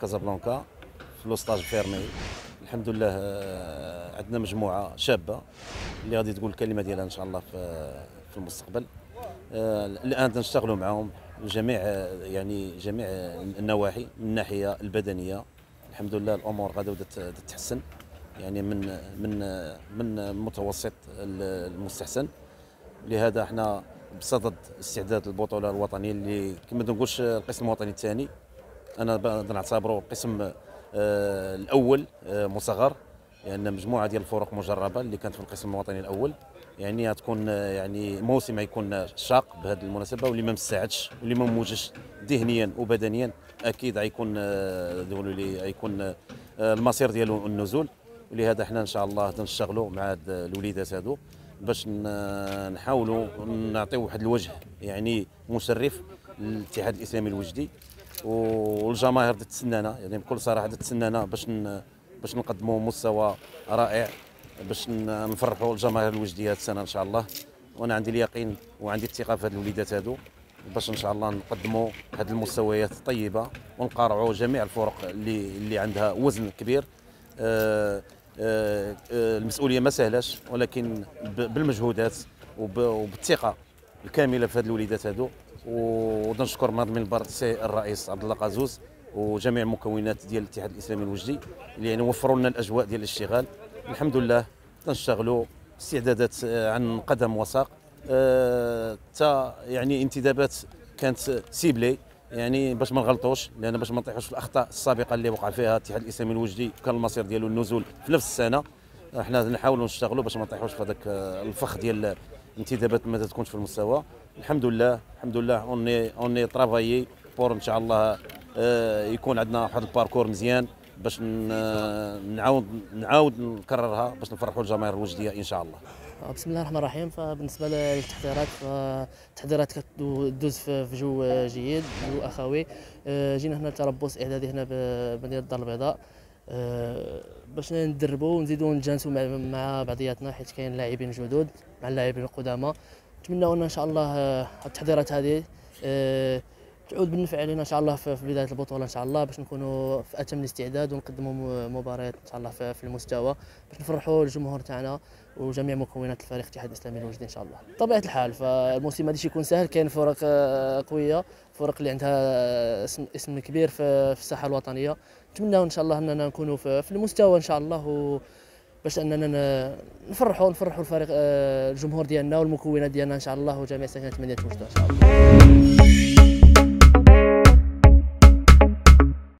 كازابلانكا في لو ستاج فيرمي. الحمد لله عندنا مجموعه شابه اللي غادي تقول الكلمه ديالها ان شاء الله في المستقبل. الان تنشتغلوا معاهم جميع يعني جميع النواحي، من الناحيه البدنيه الحمد لله الامور غادا تتحسن، يعني من متوسط المستحسن. لهذا احنا بصدد استعداد البطوله الوطنيه اللي كما تنقولش القسم الوطني الثاني، انا نعتبره القسم الاول مصغر، لان يعني مجموعه ديال الفرق مجربه اللي كانت في القسم الوطني الاول، يعني تكون يعني موسم يكون شاق بهذه المناسبه، واللي ما مساعدش واللي ما موجش ذهنيا وبدنيا اكيد غيكون دولوا لي غيكون المصير ديالو النزول. ولهذا احنا ان شاء الله تنشتغلوا مع هاد الوليدات هادو باش نحاولوا نعطيو واحد الوجه يعني مشرف للاتحاد الاسلامي الوجدي، والجماهير تتسنانا يعني بكل صراحه تتسنانا باش نقدموا مستوى رائع باش نفرحوا الجماهير الوجديه هذه السنه ان شاء الله. وانا عندي اليقين وعندي الثقه في هاد الوليدات هادو باش ان شاء الله نقدموا هاد المستويات الطيبه ونقارعوا جميع الفرق اللي عندها وزن كبير. المسؤوليه ما سهلاش، ولكن بالمجهودات وبالثقه الكامله في هاد الوليدات هادو. ونشكر منظم البر السي الرئيس عبد الله قازوز وجميع المكونات ديال الاتحاد الاسلامي الوجدي اللي يعني وفروا لنا الاجواء ديال الاشتغال. الحمد لله تنشتغلوا استعدادات عن قدم وساق. تا يعني انتدابات كانت سيبلي يعني باش ما نغلطوش، لان باش ما نطيحوش في الاخطاء السابقه اللي وقع فيها الاتحاد الاسلامي الوجدي وكان المصير ديالو النزول في نفس السنه. احنا نحاولوا نشتغلوا باش ما نطيحوش في هذاك الفخ ديال انتدابات ما تكونش في المستوى. الحمد لله اوني طرافايي بور ان شاء الله يكون عندنا واحد الباركور مزيان باش نعاود نكررها باش نفرحوا الجماهير الوجديه ان شاء الله. بسم الله الرحمن الرحيم. فبالنسبه للتحضيرات، فالتحضيرات كدوز في جو جيد، جو اخوي. جينا هنا لتربص اعدادي هنا بمدينه الدار البيضاء باش ندربوا ونزيدوا نتجانسوا مع بعضياتنا، حيت كاين لاعبين جدد مع اللاعبين القدامى. نتمنوا ان شاء الله التحضيرات هذه تعود بالنفع علينا ان شاء الله في بدايه البطوله ان شاء الله، باش نكونوا في اتم الاستعداد ونقدموا مباريات ان شاء الله في المستوى باش نفرحوا الجمهور تاعنا وجميع مكونات الفريق الاتحاد الاسلامي الوجدي ان شاء الله. بطبيعه الحال فالموسم ما غاديش يكون سهل، كاين فرق قويه، فرق اللي عندها اسم كبير في الساحه الوطنيه. نتمنوا ان شاء الله اننا نكونوا في المستوى ان شاء الله، باش اننا نفرحوا الفريق الجمهور ديالنا والمكونات ديالنا ان شاء الله وجميع ساكنه مدينه وجده ان شاء الله.